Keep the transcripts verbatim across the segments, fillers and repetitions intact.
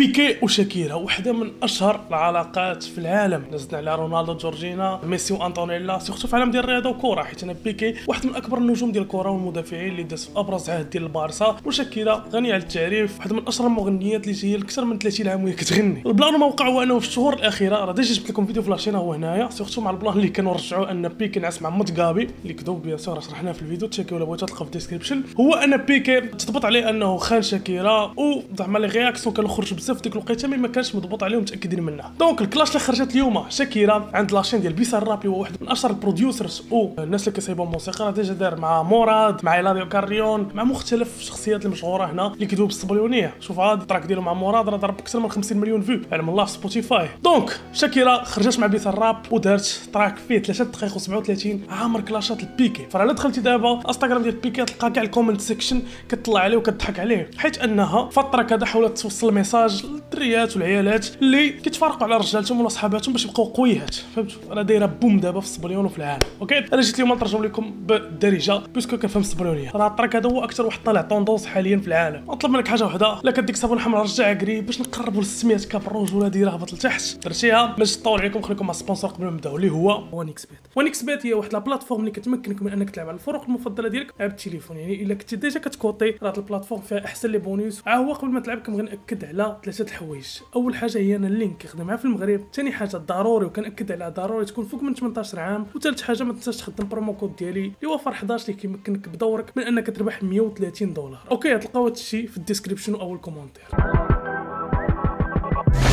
بيكي وشاكيرا وحده من اشهر العلاقات في العالم. نزلنا على رونالدو جورجينا، ميسي وانطونيلا، سيرتو في عالم ديال الرياضه والكره، حيت انا بيكي واحد من اكبر النجوم ديال الكره والمدافعين اللي داز في ابرز عهد ديال البارسا، وشاكيرا غنيه على التعريف، واحد من اشهر المغنيات اللي جايه لكثر من ثلاثين عام وهي كتغني. البلان ما وقع هو انه في الشهور الاخيره راه ديجا جبت لكم فيديو في لاشين هو هنايا، سيرتو مع البلان اللي كانوا رجعوا ان بيكي نعس مع متكابي اللي كذوب بيان سور شرحناه في الفيديو، تشيكي ولا بغيتو تلقى في الديسكريبشن. هو ان بيكي تضبط عليه انه خان شاكيرا وزعما لي رياكسيون كانوا خرج بزاف في ديك الوقيته مي ما كانش مضبوط عليهم متاكدين منها. دونك الكلاش اللي خرجت اليوم، شاكيرا عند لاشين ديال بيزاراب اللي هو واحد من اشهر البروديوسرز والناس اللي كيصايبوا الموسيقى، راه ديجا دار مع مراد، مع ايلاديو كاريون، مع مختلف الشخصيات المشهوره هنا اللي كيدوب بالصبليونيه. شوف هاد التراك ديالو مع مراد راه ضرب اكثر من خمسين مليون فيو على الله في سبوتيفاي. دونك شاكيرا خرجت مع بيزاراب ودارت تراك فيه ثلاثة دقائق وسبعة وثلاثين عامر كلاشات البيكي. فراه دخلتي دابا انستغرام ديال بيكي تلقى كاع الكومنت سيكشن كتطلع عليه وكتضحك عليه، حيت انها فتره كذا حاولت توصل ميساج للدريات والعيالات اللي كيتفارقوا على رجالتهم ولا صحاباتهم باش يبقاو قويات، فهمتوا؟ راه دايره بوم دابا في الصبليون وفي العالم. اوكي انا جيت اليوم نترجم لكم بالدارجه باسكو كنفهم الصبليونيه. راه التراك هذا هو اكثر واحد طالع طوندونس حاليا في العالم. نطلب منك حاجه وحده، لا كديك صابون حمراء رجعها قريب باش نقربوا للسميات كاب الرجوله دي رهبط لتحت. درتيها باش تطول عليكم خليكم مع السبونسور قبل ما نبداو اللي هو وان اكس بيت. وان اكس بيت هي واحد البلاتفورم اللي كتمكنك من انك تلعب على الفرق المفضله ديالك على التليفون، يعني الا كنتي ديجا كتكوطي راه البلاتفورم فيها احسن لي بونيس. ها هو قبل ما تلعب كنأكد على ثلاثه الحوايج، اول حاجه هي ان اللينك كيخدم في المغرب، ثاني حاجه ضروري وكنأكد على ضروري تكون فوق من ثمنطاش عام، وثالث حاجه ما تنساش تخدم برومو كود ديالي اللي هو فر حداش اللي كيمكنك بدورك من انك تربح مية وثلاثين دولار. اوكي غتلقاو هادشي في الديسكريبشن او الكومونتير.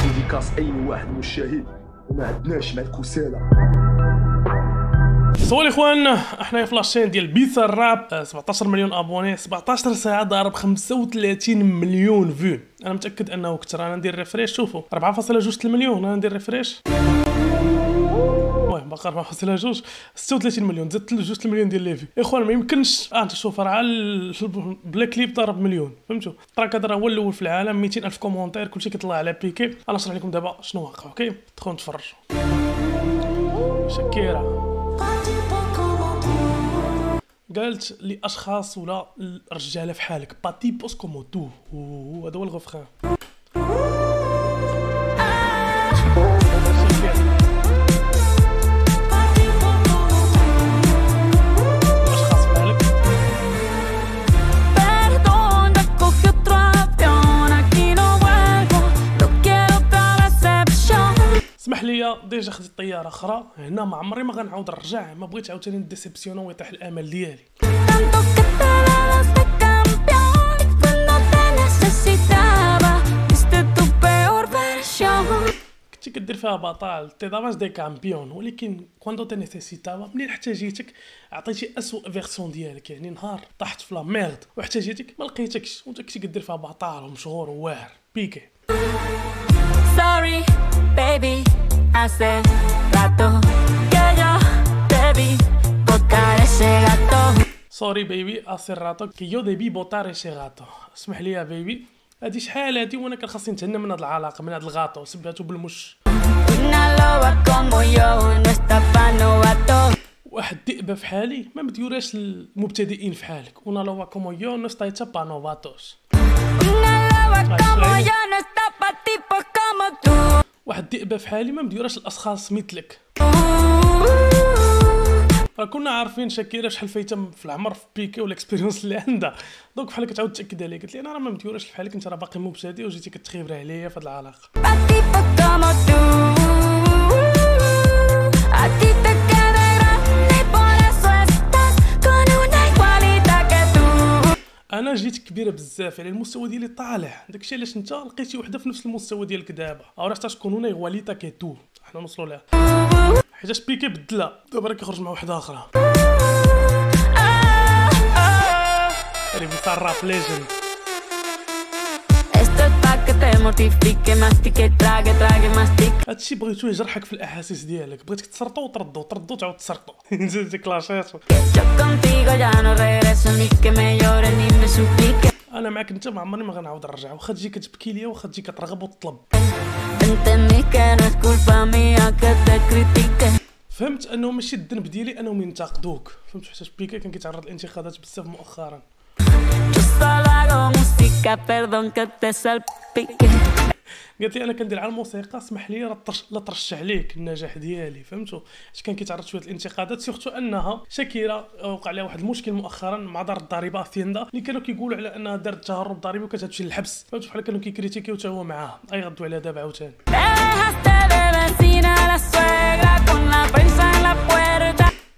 ديديكاس اي واحد مشاهد وما عندناش مع الكساله. سوا الاخوان احنا في لاشين ديال بيزاراب، سبعطاش مليون ابوني، سبعطاش ساعه ضارب خمسة وثلاثين مليون فيو. انا متاكد انه كثر. انا ندير ريفريش، شوفوا أربعة فاصلة اثنين مليون. انا ندير ريفريش باقا أربعة فاصلة اثنين، ستة وثلاثين مليون، زدت اثنين مليون ديال ليفي. اخوان ما يمكنش اه تشوف راه بلا كليب ضرب مليون، فهمتوا؟ التراك هذا راه هو الاول في العالم، مئتين الف كومونتير، كلشي كيطلع على بيكي. انا نشرح لكم دابا شنو واقع. اوكي تدخلوا تفرجوا. شاكيرا قالت لاشخاص ولا الرجاله في حالك باتي بوسكوموتو، هذا هو الغفخان. اسمح لي ديجا خديت طياره اخرى هنا، ما عمري ما غنعاود نرجع، ما بغيت عاوتاني نديسيبسيون ويطيح الامل ديالي. كنتي كدير فيها بطال تي دافاج دي كامبيون، ولكن كوندو تي نيسيسيتابا ملي احتاجيتك عطيتي اسوء فيرسيون ديالك، يعني نهار طحت في لا ميرد واحتاجيتك ما لقيتكش وانت كنتي كدير فيها بطال ومشهور وواعر. بيكي سوري بيبي hace rato que yo te vi botar ese gato. سوري بيبي hace rato que yo debí botar ese gato. اسمح لي يا بيبي، هادي شحال هادي وانا كان خاصني نتهنى من هاد العلاقه، من هاد الغاطو سباتو بالمش. واحد الذئبه في حالي ما مديوراش المبتدئين في حالك. ونا لو كومو يو نو ستا با نوفاتوس، واحد الذئبه في حالي ما مديوراش الاشخاص مثلك. راه كنا عارفين شاكيرا شحال فايته في العمر في بيكي والاكسبيريونس اللي عندها، دونك بحال كتعاود تاكد عليه، قالت لي انا راه ما مديوراش في حالك، انت راه باقي مبتدئ وجيتي كتخيبري عليا في هاد العلاقه. انا جيت كبيره بزاف على المستوى ديالي طالع، داكشي علاش انت لقيتي وحده في نفس المستوى ديالك دابا. او راه حتى تكون هنا غواليتا كيتو حنا نوصلوا لها، حيتاش بيكي بدلها دابا راه كيخرج مع وحده اخرى. ريفي صار راب ليجند. هادشي بغيتو يجرحك في الاحاسيس ديالك، بغيتك تسرطو وتردو تردو تعاود تسرطو. نزيد ديك لاشيط. انا معاك انت ما عمرني ما غنعاود نرجع، واخا تجي كتبكي ليا واخا تجي كترغب وتطلب. فهمت انه ماشي الذنب ديالي انهم ينتقدوك، فهمت؟ حتى بيكي كان كيتعرض للانتقادات بزاف مؤخرا. قالت لي انا كندير على الموسيقى اسمح لي لا ترشح ليك النجاح ديالي، فهمتوا؟ حيت كان كيتعرض شويه الانتقادات، سيرتو انها شاكيرا وقع لها واحد المشكل مؤخرا مع دار الضريبه فيندا اللي كانوا كيقولوا على انها دارت تهرب ضريبي وكتمشي للحبس، فهمتوا؟ بحال كانوا كيكريتيكيو حتى هو معاها. اي غدوا عليها دابا عاوتاني.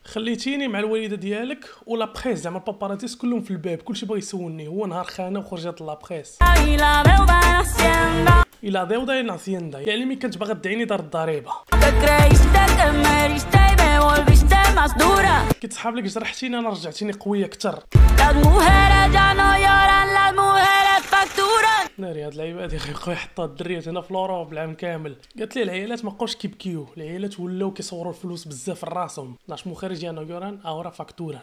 خليتيني مع الوالده ديالك ولا بريس، زعما الباباراتيس كلهم في الباب، كلشي بغى يسولني، هو نهار خانه وخرجت لا بريس الى ديودا ناسيندا، يعني ملي كنت باغا تدعيني دار الضريبه كي تصحاب لك جرحتيني انا رجعتيني قويه اكثر. ناري هاد العيبه هادي خويا حطها الدريات هنا في لوروب العام كامل. قالت لي العيالات ما بقاوش كيبكيو، العيالات ولاو كيصوروا الفلوس بزاف لراسهم. لاش مو خارجي انا يوران اورا فاكتورا.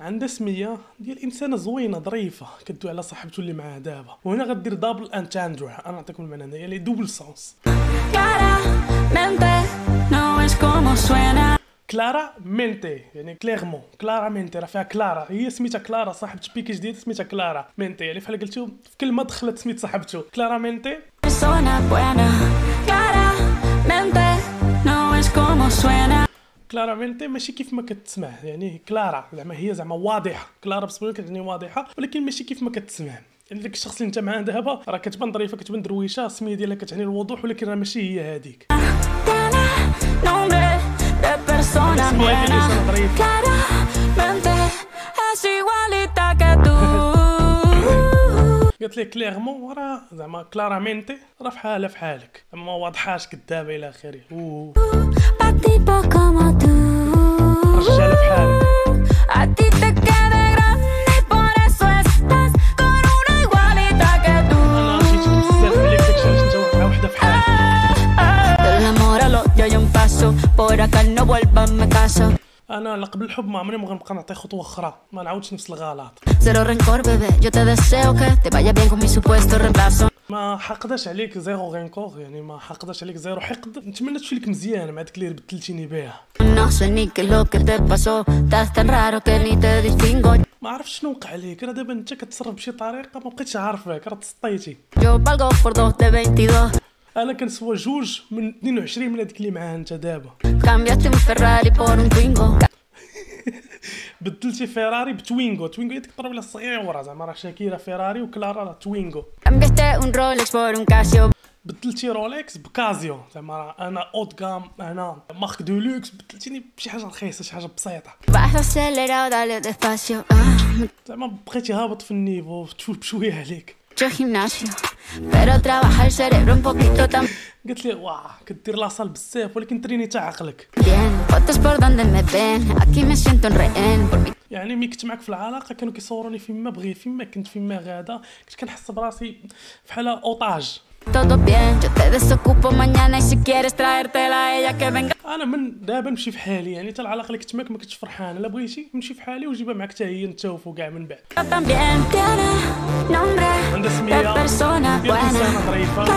عندها سميه ديال انسانه زوينه ظريفه كدوي على صاحبته اللي معاه دابا، وهنا غدير دابل انتاندو، انا نعطيكم المعنى هنايا لي دوبل سونس. كلارا مينتي يعني كليرمون، كلارا مينتي راه فيها كلارا، هي سميتها كلارا صاحبة بيكي جديد سميتها كلارا مينتي، يعني بحال قلتو في كلمة دخلت سميت صاحبته كلارا مينتي. كلارا مينتي ماشي كيف ما كتسمع، يعني كلارا زعما هي زعما واضحة، كلارا بالنسبة لي كتعني واضحة، ولكن ماشي كيف ما كتسمع. يعني داك الشخص اللي انت معاه دابا راه كتبان ظريفة كتبان درويشة، السمية ديالها كتعني الوضوح، ولكن راه ماشي هي هذيك. قلت لك كليرمون راه زعما كلارا مينتي راه في حالها في حالك، ما واضحاش كدابه الى اخره. رجاله في حالك انا لا قبل الحب ما عمري ما غنبقى نعطي خطوه اخرى، ما نعاودش نفس الغلط. ما حقداش عليك زيرو رينكور، يعني ما حقداش عليك زيرو حقد، نتمنى تمشي لك مزيان مع داك اللي بدلتيني بها. ما عرفتش شنو وقع ليك، راه دابا انت كتصرف بشي طريقه ما بقيتش عارفك، راه تسطيتي. انا كنسوى جوج من اثنين وعشرين من هذيك اللي معاها انت دابا. كامبياتي من فيراري بور ان توينغو، بدلتي فيراري بتوينغو، توينغو هذيك الطربله الصغيره زعما راه شاكيرا فيراري وكلارا راه توينغو. كامبياتي ان رولكس بور ان كاسيو، بدلتي رولكس بكازيو، زعما راه انا اوت غام انا مارك دو لوكس، بدلتيني بشي حاجه رخيصه شي حاجه بسيطه. زعما بقيتي هابط في النيفو تشوف بشويه عليك. قلت لي واه كدير لاصال بزاف ولكن تريني تاع عقلك، يعني ملي كنت معاك في العلاقه كانوا كيصوروني فين ما بغيت فين ما كنت فين ما غادا، كنت كنحس براسي بحال اوطاج. انا من دابا نمشي في حالي، يعني حتى العلاقه اللي كنت معاك ما كنتش فرحان، الا بغيتي نمشي في حالي وجيبها معاك حتى هي نتوافقوا كاع من بعد. عندها سميه ديال انسانه ظريفه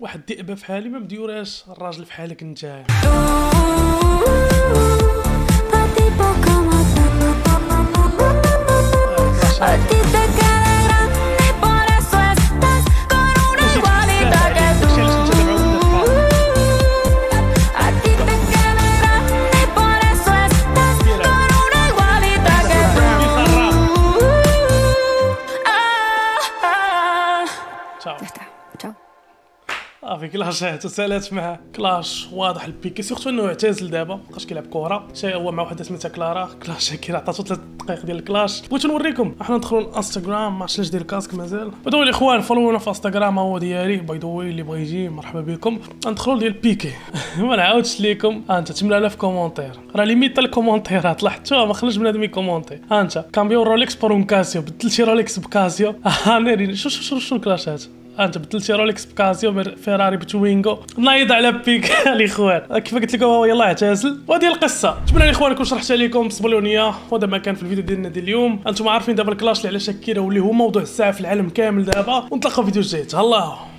واحد الذئبه في حالي ما مديوراش الراجل في حالك انت. صافي كلاش تسالات مع كلاش واضح البيكي، سيغتو انه اعتزل دابا مابقاش كيلعب كره، شا هو مع وحده سميتها كلارا كلاش، شاكيرا عطاتو ثلاث دقائق ديال الكلاش. بغيت نوريكم احنا ندخلوا للانستغرام، ما عرفتش ندير الكاسك مازال. بداو الاخوان فولونا في انستغرام هو ديالي باي ذا واي، اللي بغى يجي مرحبا بكم. ندخلوا ديال بيكي ما نعاودش ليكم، ها انت ثمانية آلاف كومونتير راه ليميت الكومونتيرات لاحظتوها، ما خليش بنادم يكومونتي. ها انت كامبيو رولكس بورون كاسيو، بدلتي رولكس بكاسيو. ها ناري شوف شوف شوف الكلاشات، انت بدلتي رولكس بكازيو فيراري بتوينغو، نايض على بيك الاخوان. كيف قلت لكم هو يلاه اعتزل، وهذه القصه. نتمنى الاخوان نكون شرحت لكم بصبلونيه، وهذا ما كان في الفيديو ديالنا ديال اليوم. انتم عارفين دابا الكلاش اللي على شاكيرا واللي هو موضوع الساعه في العالم كامل دابا، ونتلاقاو في فيديو جديد. الله